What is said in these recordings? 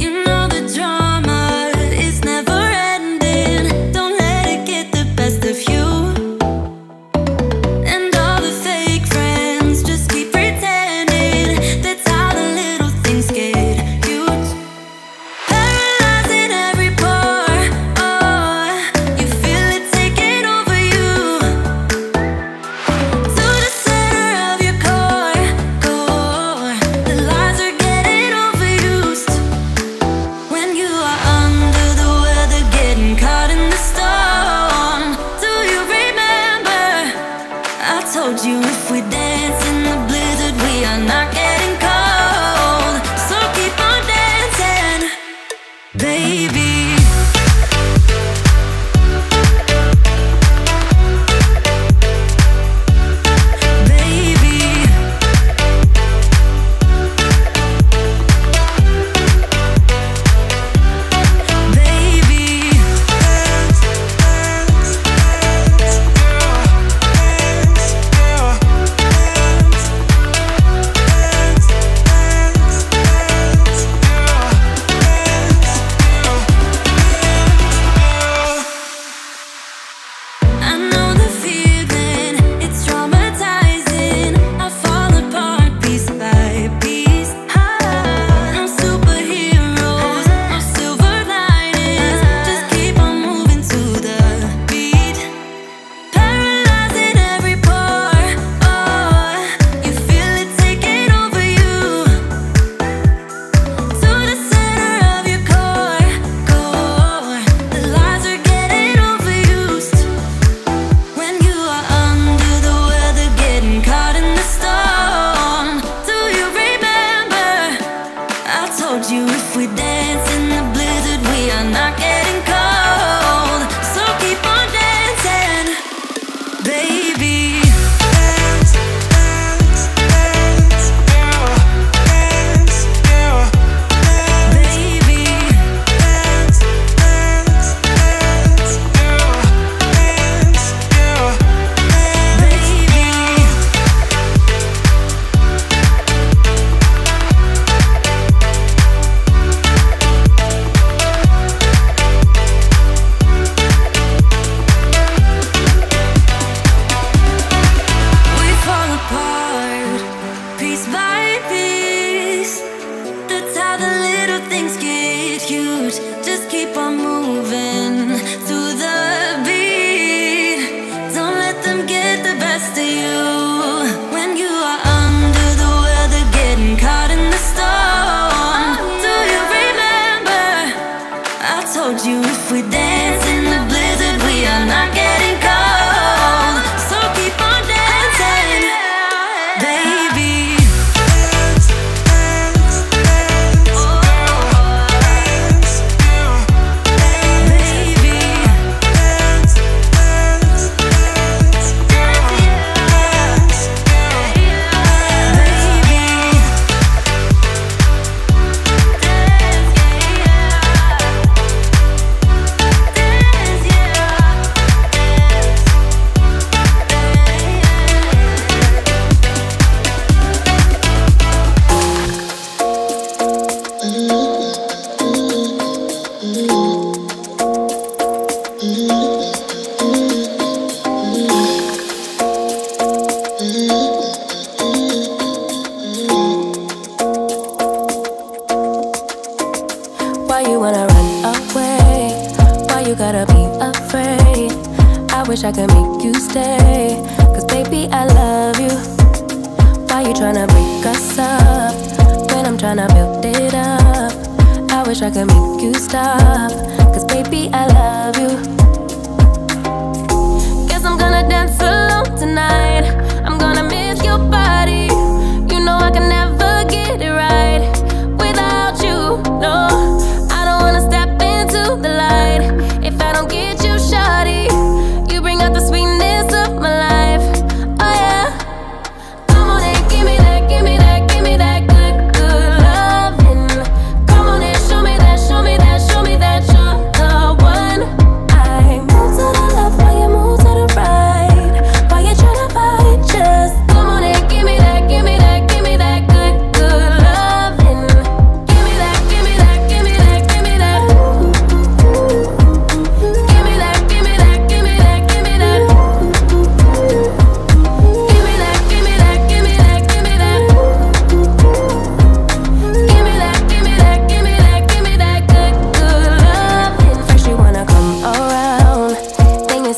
You know the drama is never ending. Don't let it get the best of you. And all the fake friends just keep pretending. That's how the little things get. Told you if we dance in the blizzard, we are not getting cold. So keep on dancing, baby. You, if we dance in the blizzard, we are not getting cold. So keep on dancing, baby. Dance, dance, dance, yeah. Dance, yeah. Dance, baby. Dance, dance, dance, yeah. Dance, yeah. Dance, baby. Just keep on moving to the beat. Don't let them get the best of you. When you are under the weather, getting caught in the storm, do you remember? I told you if we dance in the blizzard, we are not getting cold. So keep on dancing, baby. Why you wanna run away? Why you gotta be afraid? I wish I could make you stay, cause baby I love you. Why you tryna break us up when I'm tryna build it up? I wish I could make you stop, cause baby I love you. Guess I'm gonna dance alone tonight. I'm gonna miss your body. You know I can never get it right without you, no. Show me that you're the one.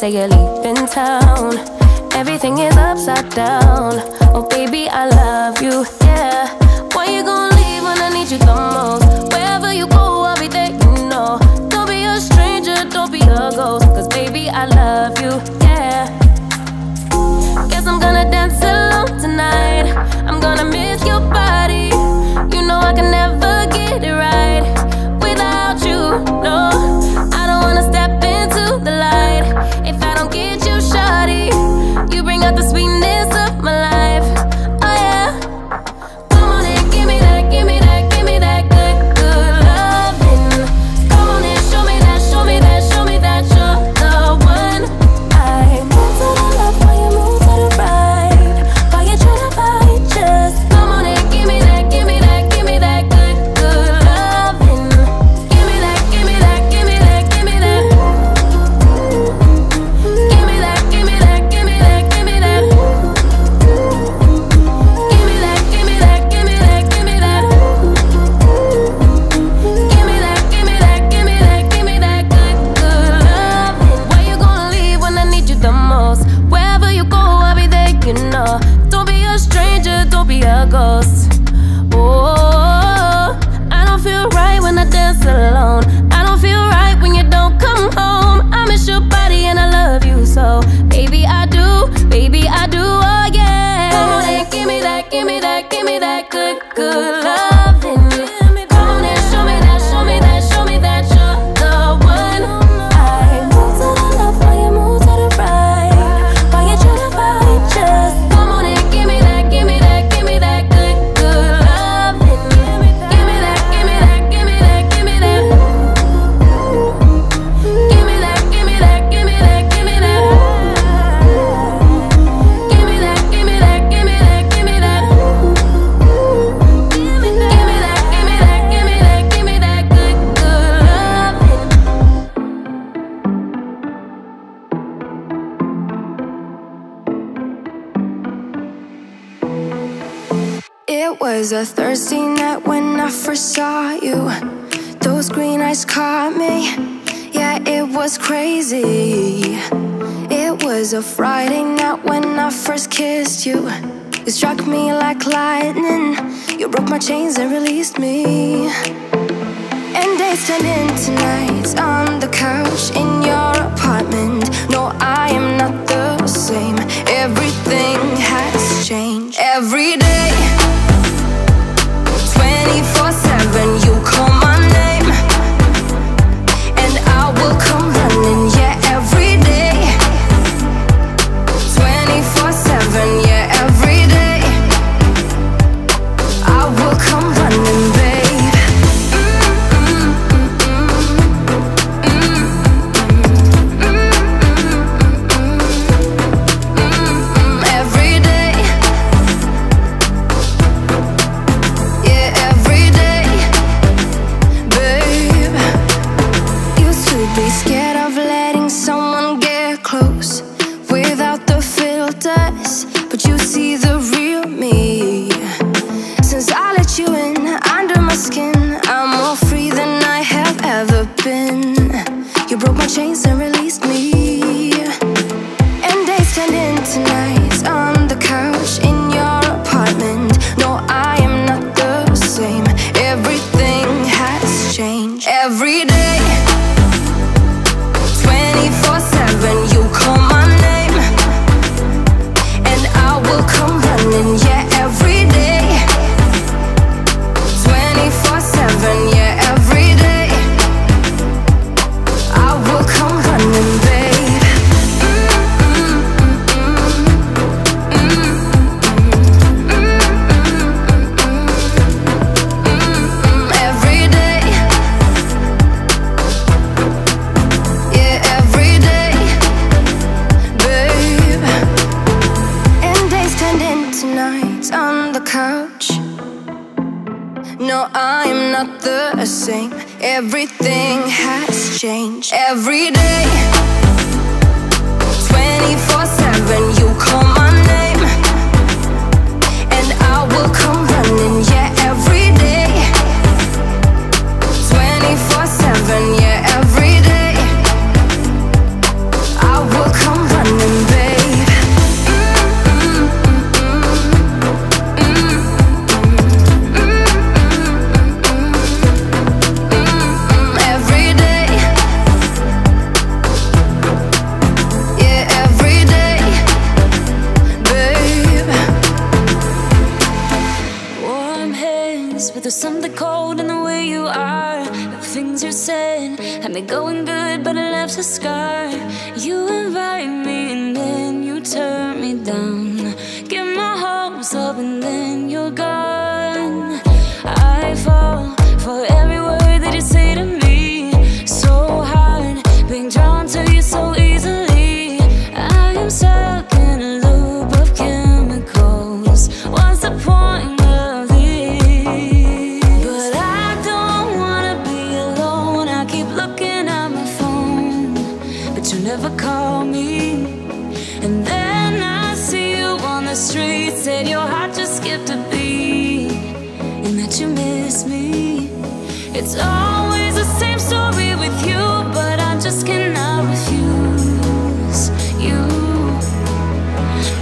say you're leaving town. Everything is upside down. Oh baby, I love you, yeah. Why you gonna leave when I need you the most? Wherever you go, I'll be there, you know. Don't be a stranger, don't be a ghost, 'cause baby, I love you, yeah. Guess I'm gonna dance alone tonight. I'm gonna miss your body. You know I can never get it right without you, no. I don't wanna step into the light if I don't get you, shawty. You bring out the sweetness of my life, oh yeah. Come on and give me that, give me that, give me that good, good loving. Come on and show me that, show me that, show me that you're the one. I move to the left while you move to the right, while you tryna fight, just come on and give me that, give me that, give me that good, good loving. Give me that, give me that, give me that, give me that. Give me that, give me that, give me that, give me that. Give me that, give me that, give me that, give me that. Give me that, give me that, give me that, give me that good, good loving. Where you gonna leave when I need you the most? Wherever you go, I'll be there, you know. Don't be a stranger, don't be a ghost. Oh, I don't feel right when I dance alone. I don't feel right when you don't come home. I miss your body and I love you so. Baby, I do, oh yeah. Come on and give me that, give me that, give me that good, good loving. Come on and show me that, show me that, show me that you're the one. I move to the left while you move to the right, while you tryna fight, just come on and give me that, give me that, give me that good, good loving. Give me that, give me that, give me that, give me that. Give me that, give me that, give me that, give me that. Give me that, give me that, give me that, give me that. Give me that, give me that, give me that, give me that good, good loving. It was a Thursday night when I first saw you. Those green eyes caught me. Yeah, it was crazy. It was a Friday night when I first kissed you. You struck me like lightning. You broke my chains and released me. And days turned into nights on the couch in your apartment. No, I am not the same. Everything has changed. Every day, 24/7, you call my name, and I will come running. Yeah, every day, 24/7. Yeah, every day, I will come running, babe. Every day, yeah, every day, babe. Used to be scared of letting someone get close without the filters, but you see the real me. Since I let you in, under my skin, I'm more free than I have ever been. You broke my chains and released me. And days turned into nights on the couch in your apartment. No, I am not the same. Everything has changed. Every day, 24/7, you call my name, and I will come running. Yeah, every day, 24/7. Yeah, every day, I will come running, babe. Every day, yeah, every day, babe. And days turned into nights on the couch. No, I am not the same. Everything has changed. Every day, 24/7, you call my name, and I will come running. Yeah, every day, 24/7. Yeah, every day, I will come it going good, but it left a scar. You invite me and then you turn me down. Get my hopes up and then you're gone. I fall for every word that you say to me. So hard, being drawn to you so easily. I am stuck in a loop of chemicals. What's the point? Never call me, and then I see you on the street. Said your heart just skipped a beat, and that you miss me. It's always the same story with you, but I just cannot refuse you.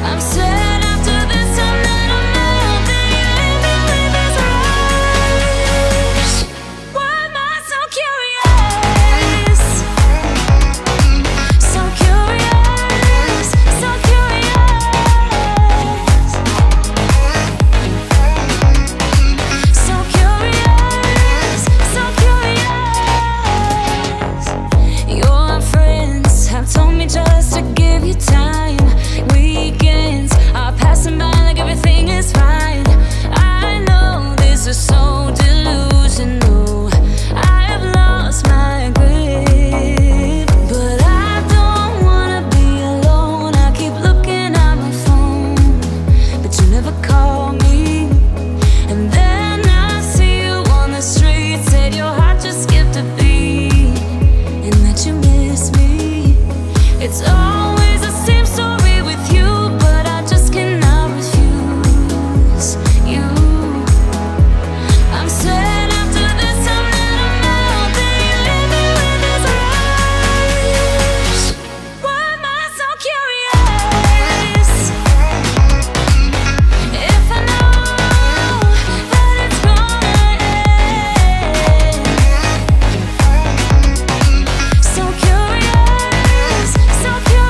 I'm sad after this time that I'm out, that you leave me with this rush. Why am I so curious? So curious, so curious.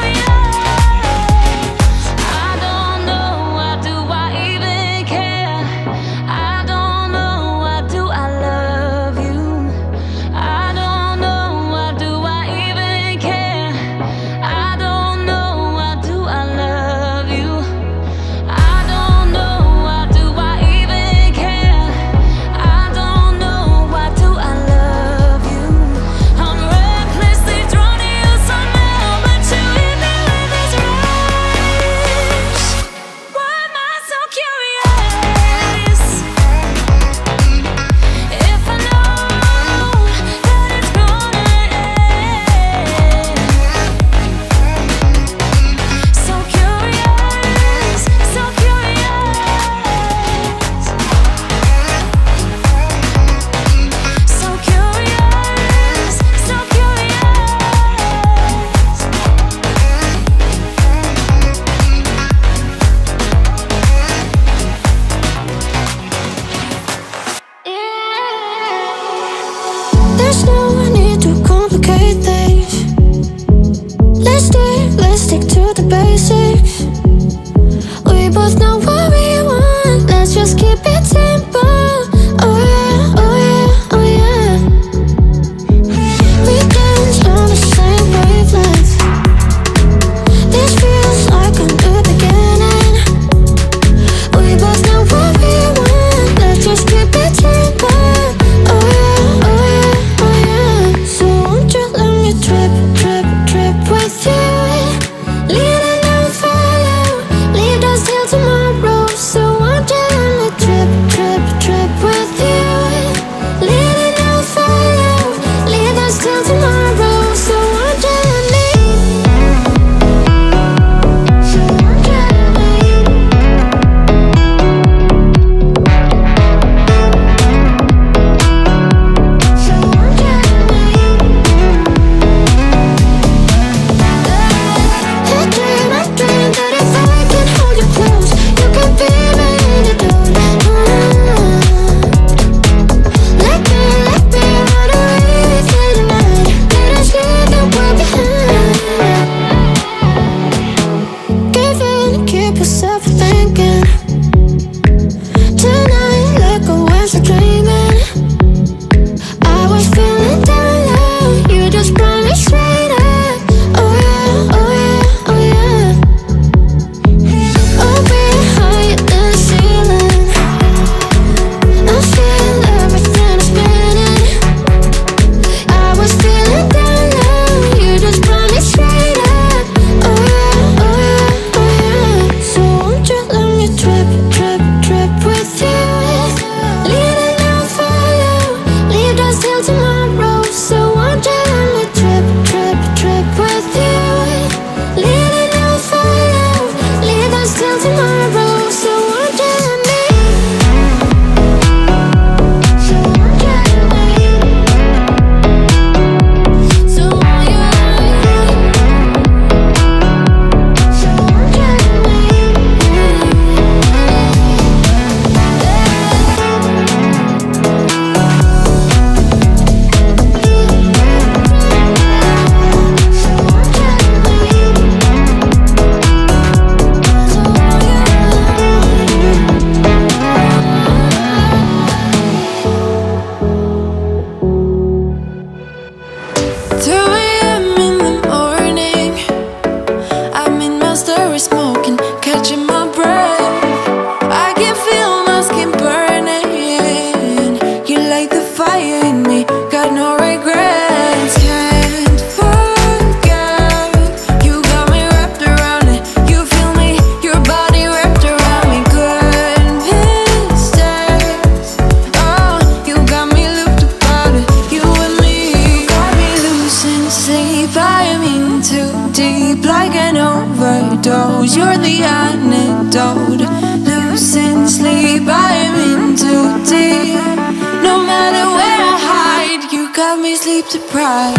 sleep, I am in too deep, like an overdose. You're the antidote. Losing sleep, I am in too deep. No matter where I hide, you got me sleep deprived.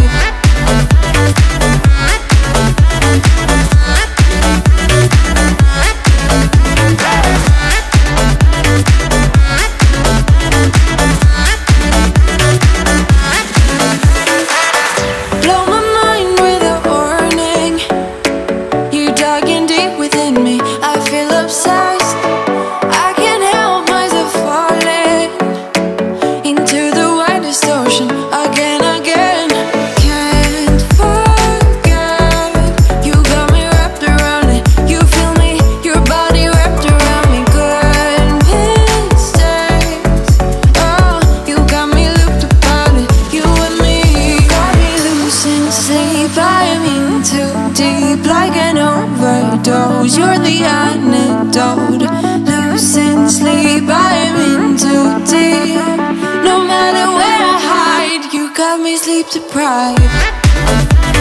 Like an overdose, you're the antidote. Losing sleep, I am in too deep. No matter where I hide, you got me sleep deprived.